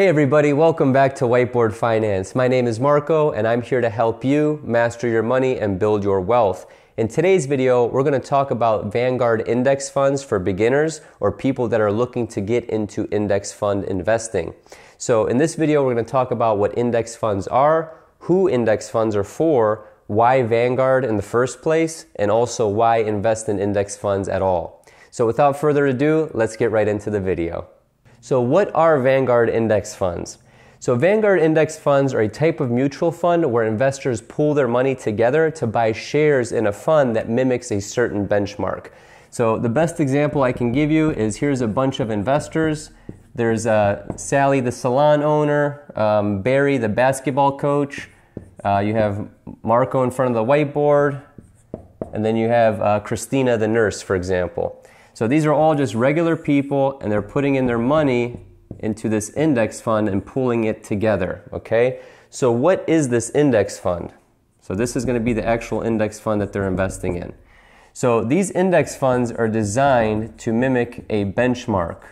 Hey everybody, welcome back to Whiteboard Finance. My name is Marco and I'm here to help you master your money and build your wealth. In today's video, we're going to talk about Vanguard index funds for beginners or people that are looking to get into index fund investing. So in this video, we're going to talk about what index funds are, who index funds are for, why Vanguard in the first place, and also why invest in index funds at all. So without further ado, let's get right into the video. So what are Vanguard index funds? So Vanguard index funds are a type of mutual fund where investors pool their money together to buy shares in a fund that mimics a certain benchmark. So the best example I can give you is here's a bunch of investors. There's Sally, the salon owner, Barry, the basketball coach. You have Marco in front of the whiteboard. And then you have Christina, the nurse, for example. So these are all just regular people and they're putting in their money into this index fund and pooling it together, okay? So what is this index fund? So this is going to be the actual index fund that they're investing in. So these index funds are designed to mimic a benchmark,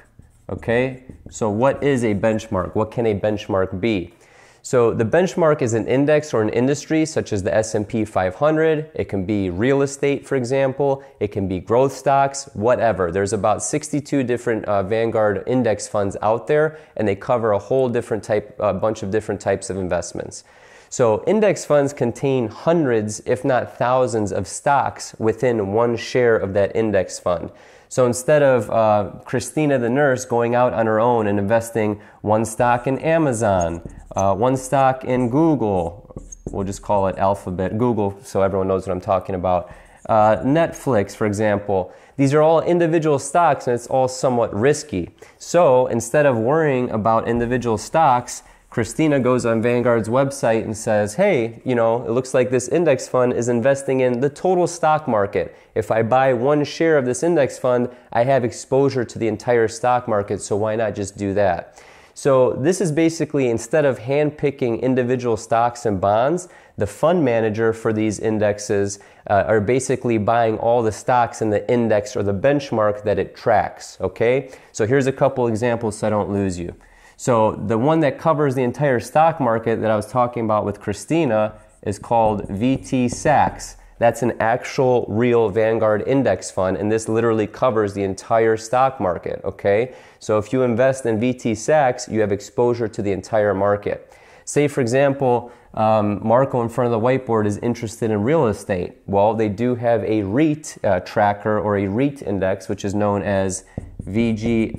okay? So what is a benchmark? What can a benchmark be? So the benchmark is an index or an industry such as the S&P 500. It can be real estate, for example. It can be growth stocks, whatever. There's about 62 different Vanguard index funds out there, and they cover a whole different type, a bunch of different types of investments. So index funds contain hundreds, if not thousands, of stocks within one share of that index fund. So instead of Christina the nurse going out on her own and investing one stock in Amazon, one stock in Google, we'll just call it Alphabet, Google, so everyone knows what I'm talking about, Netflix, for example, these are all individual stocks and it's all somewhat risky. So instead of worrying about individual stocks, Christina goes on Vanguard's website and says, hey, you know, it looks like this index fund is investing in the total stock market. If I buy one share of this index fund, I have exposure to the entire stock market, so why not just do that? So this is basically, instead of handpicking individual stocks and bonds, the fund manager for these indexes are basically buying all the stocks in the index or the benchmark that it tracks, okay? So here's a couple examples so I don't lose you. So the one that covers the entire stock market that I was talking about with Christina is called VTSAX. That's an actual real Vanguard index fund, and this literally covers the entire stock market, okay? So if you invest in VTSAX, you have exposure to the entire market. Say, for example, Marco in front of the whiteboard is interested in real estate. Well, they do have a REIT tracker or a REIT index, which is known as VGSIX,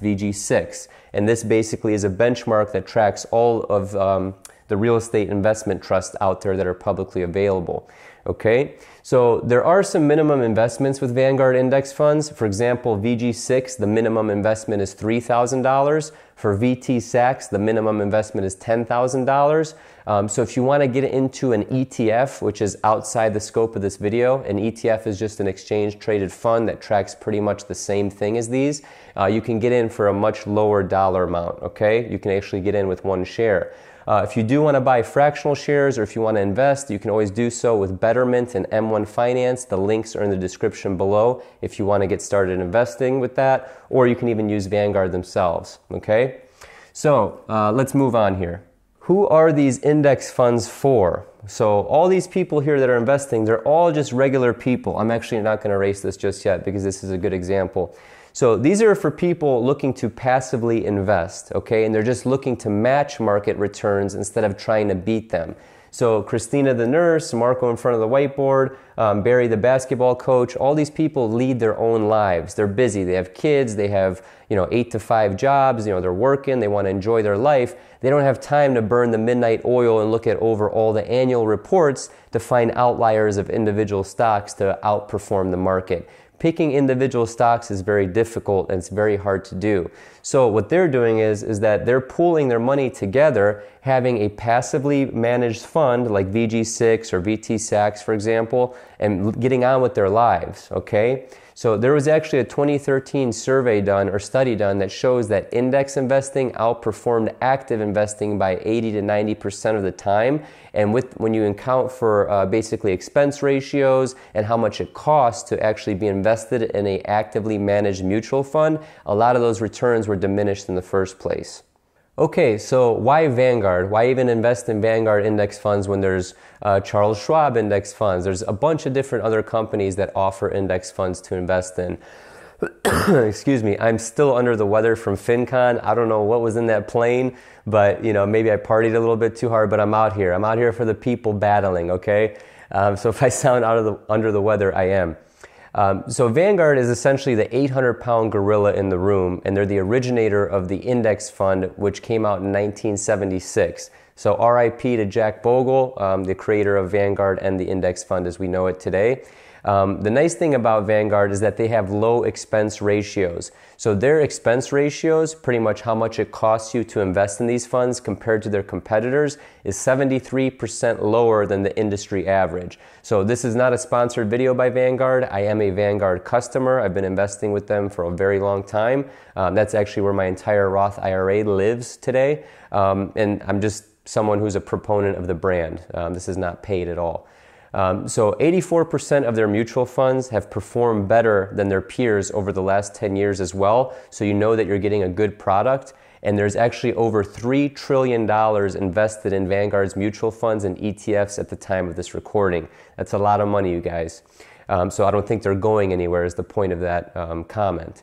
VG6. And this basically is a benchmark that tracks all of the real estate investment trusts out there that are publicly available. Okay, so there are some minimum investments with Vanguard index funds. For example, VG6, the minimum investment is $3,000. For VTSAX, the minimum investment is $10,000. So if you want to get into an ETF, which is outside the scope of this video, an ETF is just an exchange-traded fund that tracks pretty much the same thing as these, you can get in for a much lower dollar amount, okay? You can actually get in with one share. If you do want to buy fractional shares or if you want to invest, you can always do so with Betterment and M1 Finance. The links are in the description below if you want to get started investing with that, or you can even use Vanguard themselves, okay? So let's move on here. Who are these index funds for? So all these people here that are investing, they're all just regular people. I'm actually not going to erase this just yet because this is a good example. So these are for people looking to passively invest, okay? And they're just looking to match market returns instead of trying to beat them. So Christina the nurse, Marco in front of the whiteboard, Barry the basketball coach, all these people lead their own lives. They're busy, they have kids, they have, you know, 8-to-5 jobs, you know, they're working, they want to enjoy their life. They don't have time to burn the midnight oil and look at over all the annual reports to find outliers of individual stocks to outperform the market. Picking individual stocks is very difficult and it's very hard to do. So what they're doing is that they're pooling their money together, having a passively managed fund like VG6 or VTSAX, for example, and getting on with their lives, okay? So there was actually a 2013 survey done or study done that shows that index investing outperformed active investing by 80 to 90% of the time. And when you account for basically expense ratios and how much it costs to actually be invested in an actively managed mutual fund, a lot of those returns were diminished in the first place. okay, so why Vanguard? Why even invest in Vanguard index funds when there's Charles Schwab index funds? There's a bunch of different other companies that offer index funds to invest in. Excuse me, I'm still under the weather from FinCon. I don't know what was in that plane, but you know, maybe I partied a little bit too hard, but I'm out here. I'm out here for the people battling, okay? So if I sound under the weather, I am. So Vanguard is essentially the 800-pound gorilla in the room, and they're the originator of the index fund, which came out in 1976. So RIP to Jack Bogle, the creator of Vanguard and the index fund as we know it today. The nice thing about Vanguard is that they have low expense ratios. So their expense ratios, pretty much how much it costs you to invest in these funds compared to their competitors, is 73% lower than the industry average. So this is not a sponsored video by Vanguard. I am a Vanguard customer. I've been investing with them for a very long time. That's actually where my entire Roth IRA lives today. And I'm just someone who's a proponent of the brand. This is not paid at all. So 84% of their mutual funds have performed better than their peers over the last 10 years as well. So you know that you're getting a good product. And there's actually over $3 trillion invested in Vanguard's mutual funds and ETFs at the time of this recording. That's a lot of money, you guys. So I don't think they're going anywhere is the point of that comment.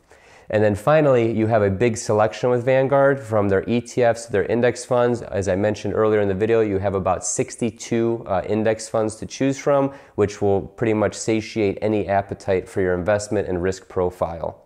And then finally, you have a big selection with Vanguard, from their ETFs to their index funds. As I mentioned earlier in the video, you have about 62 index funds to choose from, which will pretty much satiate any appetite for your investment and risk profile.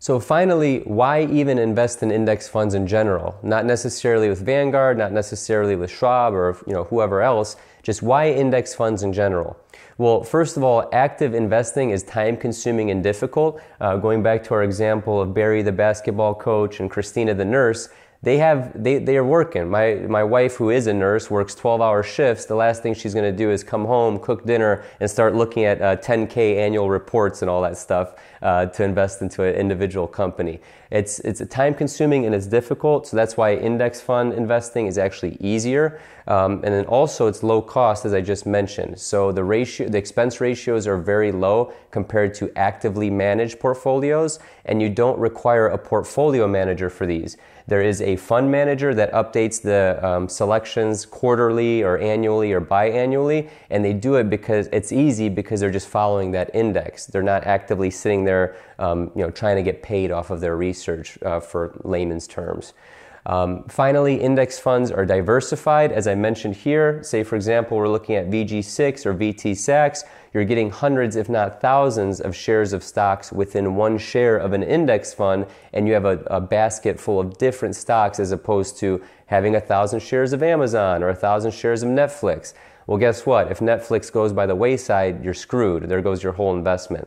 So finally, why even invest in index funds in general? Not necessarily with Vanguard, not necessarily with Schwab or whoever else, just why index funds in general? Well, first of all, active investing is time-consuming and difficult. Going back to our example of Barry the basketball coach and Christina the nurse, they are working. My wife, who is a nurse, works 12-hour shifts. The last thing she's going to do is come home, cook dinner, and start looking at 10K annual reports and all that stuff to invest into an individual company. It's time-consuming and it's difficult, so that's why index fund investing is actually easier. And then also it's low cost, as I just mentioned. So the expense ratios are very low compared to actively managed portfolios, and you don't require a portfolio manager for these. There is a fund manager that updates the selections quarterly or annually or biannually, and they do it because it's easy, because they're just following that index. They're not actively sitting there trying to get paid off of their research for layman's terms. Finally, index funds are diversified. As I mentioned here, say for example, we're looking at VG6 or VTSAX. You're getting hundreds, if not thousands, of shares of stocks within one share of an index fund, and you have a basket full of different stocks, as opposed to having 1,000 shares of Amazon or 1,000 shares of Netflix. Well, guess what? If Netflix goes by the wayside, you're screwed. There goes your whole investment.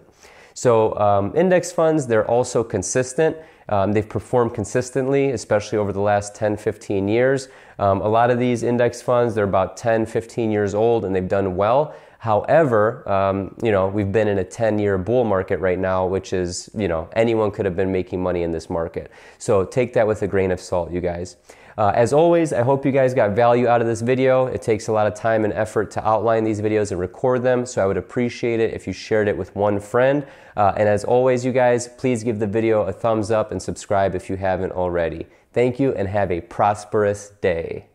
So index funds, they're also consistent. They've performed consistently, especially over the last 10, 15 years. A lot of these index funds, they're about 10, 15 years old, and they've done well. However, we've been in a 10-year bull market right now, which is, anyone could have been making money in this market. So take that with a grain of salt, you guys. As always, I hope you guys got value out of this video. It takes a lot of time and effort to outline these videos and record them, so I would appreciate it if you shared it with one friend. And as always, you guys, please give the video a thumbs up and subscribe if you haven't already. Thank you and have a prosperous day.